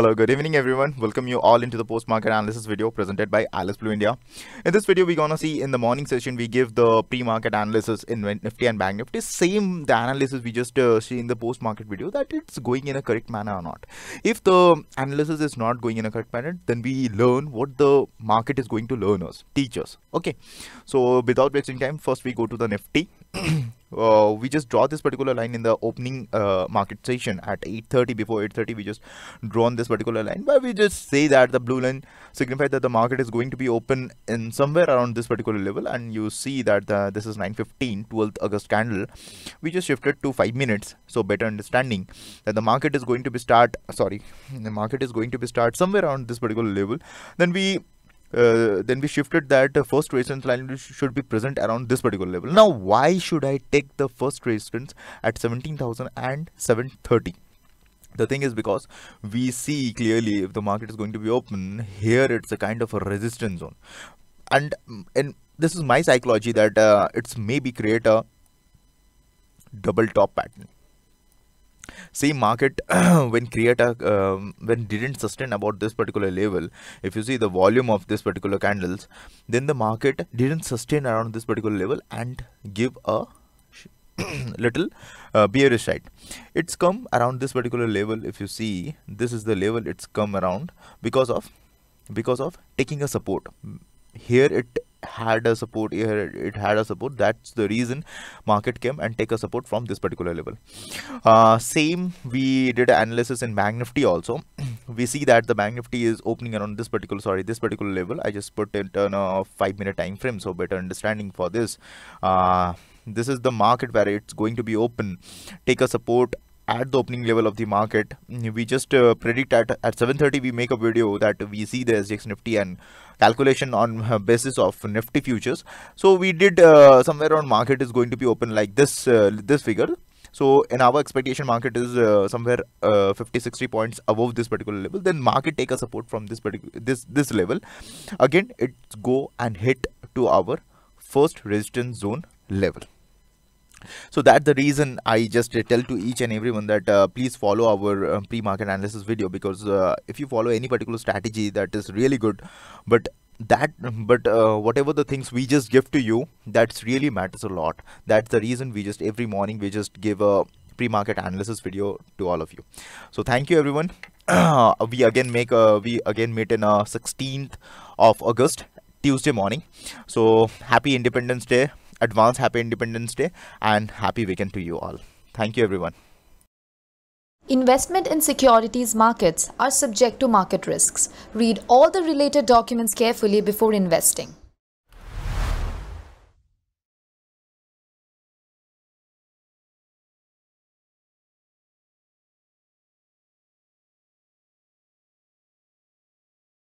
Hello, good evening everyone. Welcome you all into the post market analysis video presented by Alice Blue India. In this video, we're gonna see in the morning session we give the pre-market analysis in Nifty and Bank Nifty. Same the analysis we just see in the post market video, that it's going in a correct manner or not. If the analysis is not going in a correct manner, then we learn what the market is going to learn us, teach us. Okay, so without wasting time, first we go to the Nifty. We just draw this particular line in the opening market session at 8:30. Before 8:30 we just drawn this particular line, but we just say that the blue line signifies that the market is going to be open in somewhere around this particular level, and you see that this is 9:15 12th August candle. We just shifted to 5 minutes, so better understanding that the market is going to be start somewhere around this particular level. Then we shifted that first resistance line should be present around this particular level. Now, why should I take the first resistance at 17,000 and 730? The thing is, because we see clearly if the market is going to be open here, it's a kind of a resistance zone, and this is my psychology that it's maybe create a double top pattern. Same market when create a when didn't sustain about this particular level. If you see the volume of this particular candles, then the market didn't sustain around this particular level and give a little bearish side. It's come around this particular level. If you see, this is the level it's come around because of taking a support here. It had a support here, it had a support. That's the reason market came and take a support from this particular level. Same we did analysis in Bank Nifty also. We see that the Bank Nifty is opening around this particular level. I just put it on a 5-minute time frame, so better understanding for this. This is the market where it's going to be open, take a support at the opening level of the market. We just predict at 7:30. We make a video that we see the SGX Nifty and calculation on basis of Nifty futures. So we did somewhere around market is going to be open like this this figure. So in our expectation, market is somewhere 50-60 points above this particular level. Then market take a support from this level. Again, it go and hit to our first resistance zone level. So that's the reason I just tell to each and everyone that please follow our pre-market analysis video, because if you follow any particular strategy, that is really good, but whatever the things we just give to you, that's really matters a lot. That's the reason we just every morning we just give a pre-market analysis video to all of you. So thank you everyone. We again meet in 16th of August, Tuesday morning. So happy Independence Day. Advance happy Independence Day and happy weekend to you all. Thank you everyone. Investment in securities markets are subject to market risks. Read all the related documents carefully before investing.